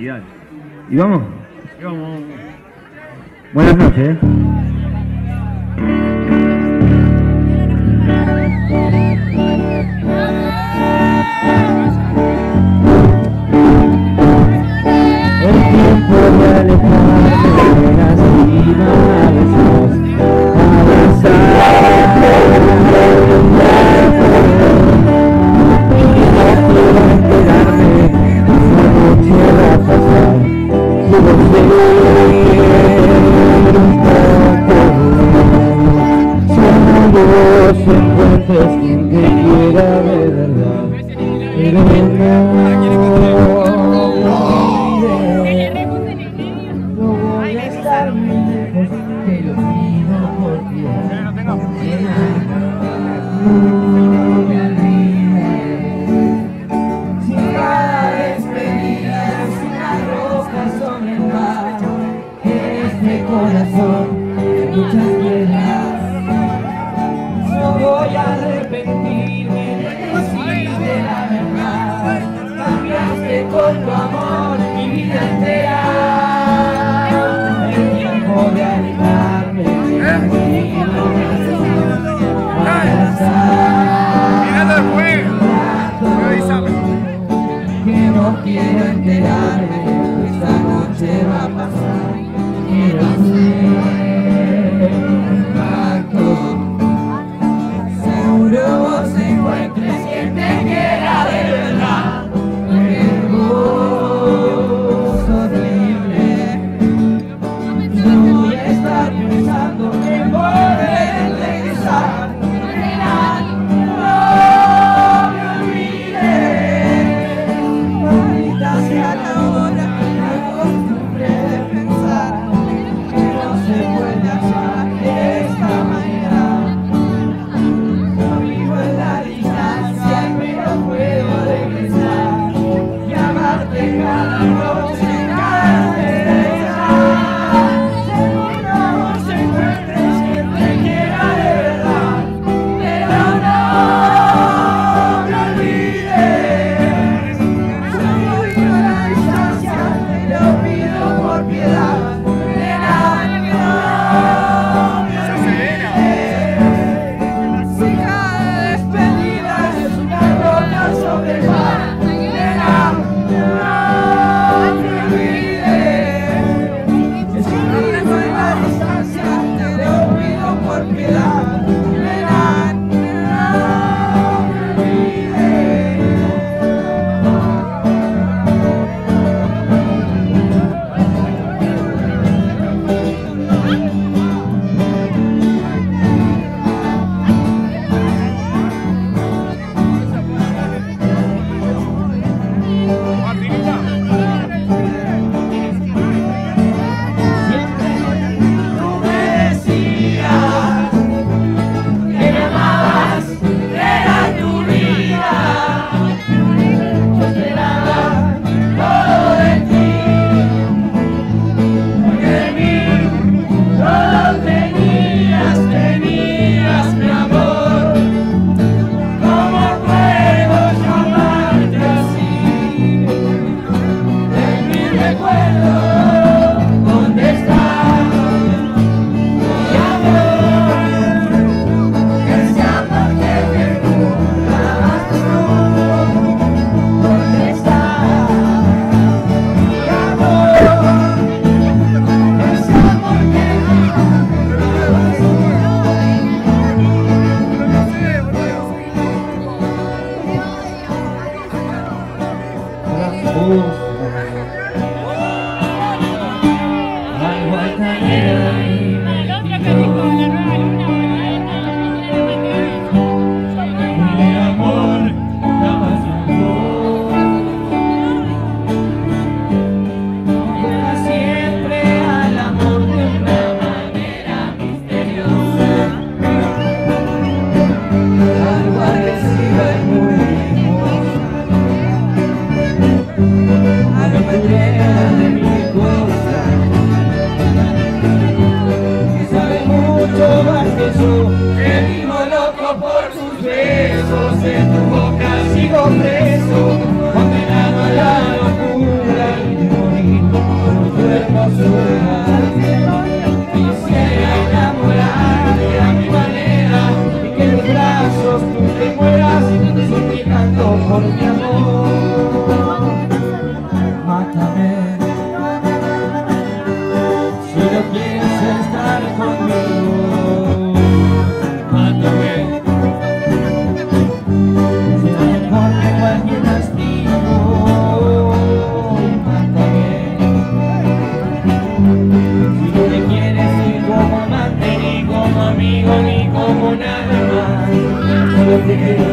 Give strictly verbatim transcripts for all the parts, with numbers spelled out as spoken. Y dale. ¿Y vamos? Y vamos. Buenas noches. Preso, condenado a la locura. Por mi amor, mátame. Si no quieres estar conmigo, mátame. Será mejor que cualquier castigo, mátame. Si no te quieres ni como amante, ni como amigo, ni como nada más, solo te quiero.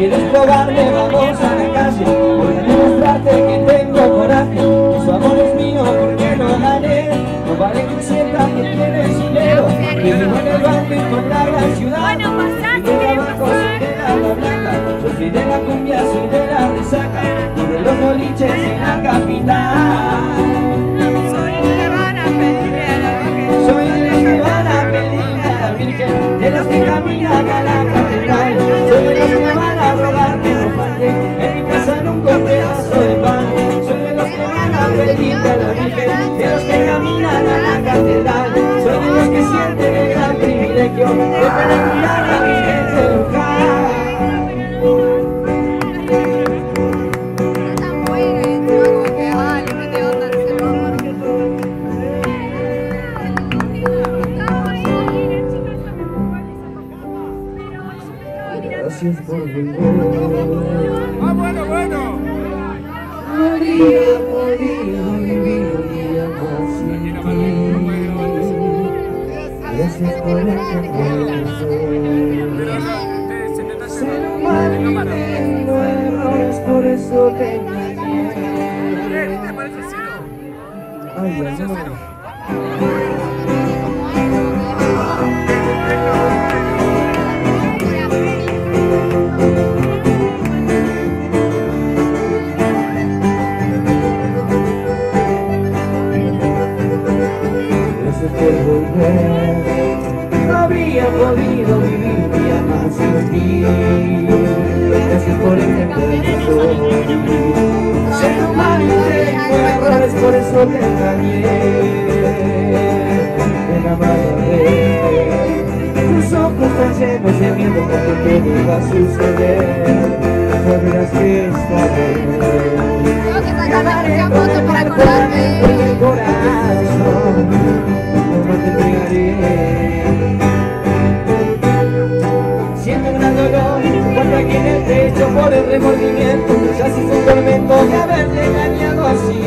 Quieres probarme, vamos a la calle. Voy a demostrarte que tengo coraje. Tu amor es mío porque lo gané. No vale que sientas que tienes dinero. Que vivo en el barrio y por la gran ciudad. Y de trabajo soy de la blanca. Yo soy de la cumbia, soy de la resaca. Y de los boliches en la capital. Soy el que van a pedirle a la Virgen. Soy el que van a pedirle a la Virgen. De los que caminan. día podía vivir mi amor sin ti. Gracias por el amor. Ser humano y tengo errores, por eso te engañé. Ay, amor. No habría podido vivir un día más sin ti. Gracias por entender que soy ser humano y tengo errores, por eso te engañé. En la mano, tus ojos tan llenos de miedo cuando todo iba a suceder. Sabrás que esta vez ganaré con el cuerpo y el corazón. Siento gran dolor cuando aquí en el pecho por el remordimiento, ya si es un tormento de haberte engañado así.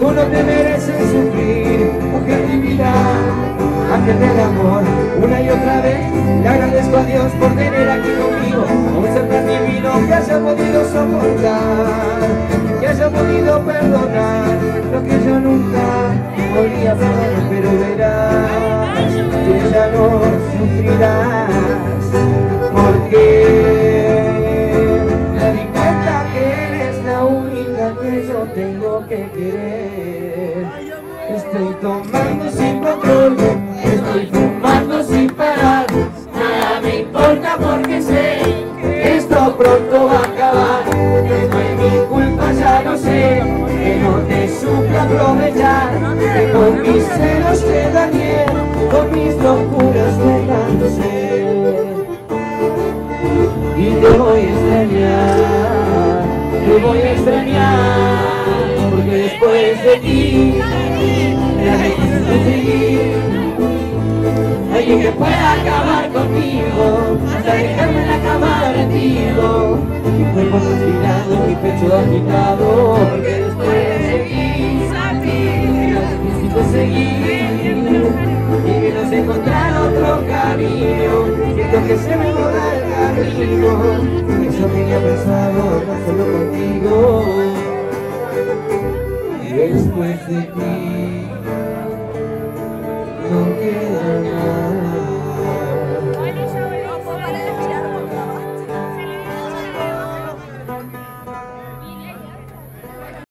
Tú no te mereces sufrir, objetividad, ángel del amor. Una y otra vez le agradezco a Dios por tener aquí conmigo a un ser tan divino que haya podido soportar, que haya podido perdonar lo que yo nunca podría perdonar, pero verás que ya no sufrirás, porque me di cuenta que eres la única que yo tengo que querer. Estoy tomando sin control, estoy fumando sin parar, nada me importa porque sé que esto pronto va a acabar. Que no es mi culpa, ya lo sé, que no te supe aprovechar. Con mis celos te dañé, con mis locuras pegándose, y te voy a extrañar, te voy a extrañar, porque después de ti me dejes seguir. Alguien que pueda acabar conmigo hasta dejarme en la cama rendido, mi cuerpo asesinado, mi pecho agitado, porque después de ti salí. Seguir y que nos encontrar otro camino, siento que se me borra el camino. Eso tenía pensado, no solo contigo. Después de ti